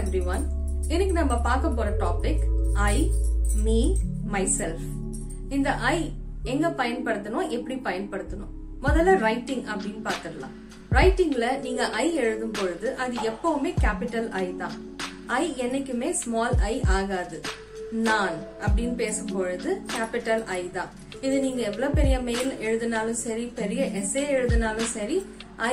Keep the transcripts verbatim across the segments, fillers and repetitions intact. everyone. இன்னைக்கு நம்ம பார்க்க போற டாபிக் I, me, myself. இந்த I எங்க பயன்படுத்தணும், எப்படி பயன்படுத்தணும். முதல்ல ரைட்டிங் அப்படினு பாத்துறலாம். ரைட்டிங்ல நீங்க I எழுதும் பொழுது அது எப்பவுமே கேபிட்டல் I தான். I என்னைக்குமே ஸ்மால் I ஆகாது. நான் அப்படினு பேசும் பொழுது கேபிட்டல் I தான். இது நீங்க எவ்வளவு பெரிய மெயில் எழுதினாலும் சரி, பெரிய எஸ்ஏ எழுதினாலும் சரி,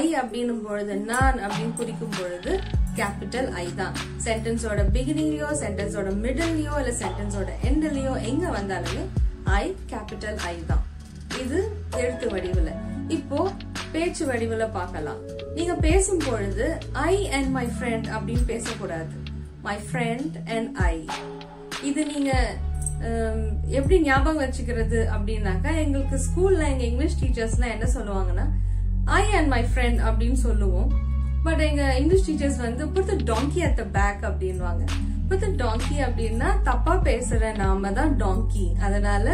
I அப்படினும் பொழுது, நான் அப்படினு குறிக்கும் பொழுது கேபிட்டல் I தான். சென்டென்ஸோட பிகினிங்லயோ, சென்டென்ஸோட மிடில்லயோ, இல்ல சென்டென்ஸோட எண்ட்லயோ எங்க வந்தாலுமே I கேபிட்டல் I தான். இது எழுத்து வடிவுல. இப்போ பேச்சு வடிவுல பார்க்கலாம். நீங்க பேசும் பொழுது I and my friend அப்படினு பேசக்கூடாது. My friend and I. இது நீங்க எப்படி ஞாபகம் வச்சுக்கிறது அப்படின்னாக்கா, எங்களுக்கு ஸ்கூல்ல எங்க இங்கிலீஷ் டீச்சர்ஸ்னா என்ன சொல்லுவாங்கன்னா, I and my friend அப்படின்னு சொல்லுவோம். பட் எங்க இங்கிலீஷ் டீச்சர்ஸ் வந்து put the donkey at the back அப்படின்வாங்க. put the donkey அப்படின்னா தப்பா பேசுற நாம தான் donkey, அதனால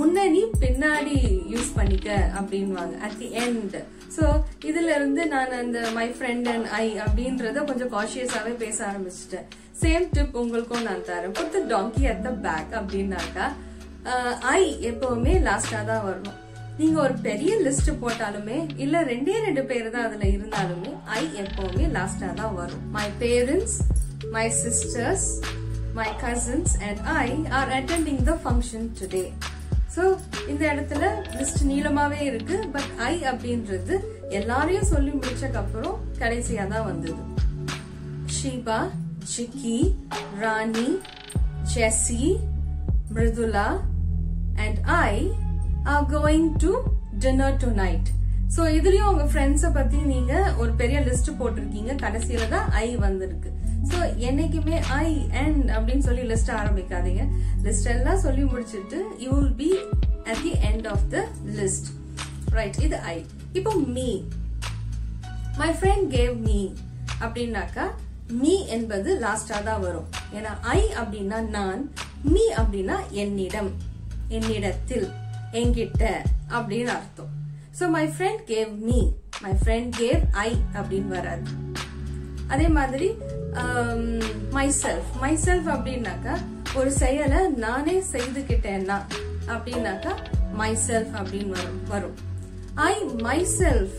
உன்னை நீ பின்னாடி யூஸ் பண்ணிக்க அப்படின்வாங்க at the end. சோ இதுல இருந்து நான் அந்த my friend and I அப்படின்றத கொஞ்சம் காஷியஸாவே பேச ஆரம்பிச்சுட்டேன். சேம் டிப் உங்களுக்கும் நான் தரேன். put the donkey at the back அப்படின்னாக்கா I எப்பவுமே லாஸ்டா தான் வரணும். நீங்க ஒரு பெரிய லிஸ்ட் போட்டாலுமே இல்ல ரெண்டே ரெண்டு பேரு தான் அதுல இருந்தாலுமே I எப்பவுமே லாஸ்டா தான் வரும். My parents, my sisters, my cousins and I are attending the function today. So இந்த இடத்துல லிஸ்ட் நீளமாவே இருக்கு, பட் I அப்படின்றது எல்லாரையும் சொல்லி முடிச்சதுக்கு அப்புறம் கடைசியா தான் வந்தது. Sheeba, Chikki, Rani, Jessy, Mridula and I are going to dinner tonight. So இதுலயும் உங்க friends பத்தி நீங்க ஒரு பெரிய லிஸ்ட் போட்டிருக்கீங்க, கடைசியில தான் I வந்திருக்கு. So என்னைக்குமே I and அப்படின்னு சொல்லி லிஸ்ட் ஆரம்பிக்காதீங்க. லிஸ்ட் எல்லாம் சொல்லி முடிச்சிட்டு you will be at the end of the list, right? இது I. இப்போ me, my friend gave me அப்படின்னாக்கா me என்பது லாஸ்டா தான் வரும். ஏன்னா I அப்படின்னா நான், me அப்படின்னா என்னிடம், என்னிடத்தில், என்கிட்ட அப்படின்னு அர்த்தம். So my friend gave me, my friend gave I அப்படின்னு வராது. அதே மாதிரி myself, myself அப்படின்னாக்கா ஒரு செயலை நானே செய்துகிட்டேன்னா அப்படின்னாக்கா myself அப்படின்னு வரும். I myself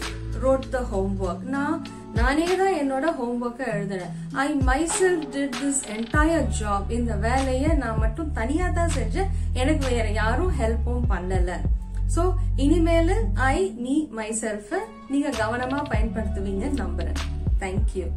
wrote the homework. நான் நானே தான் என்னோட ஹோம்ஒர்க்கை எழுதினேன். I myself did this entire job. இந்த வேலையை நான் மட்டும் தனியா தான் செஞ்சேன், எனக்கு வேற யாரும் ஹெல்ப்பும் பண்ணல. சோ இனிமேல I, me, myself நீங்க கவனமா பயன்படுத்துவீங்க நம்புறேன். தேங்க்யூ.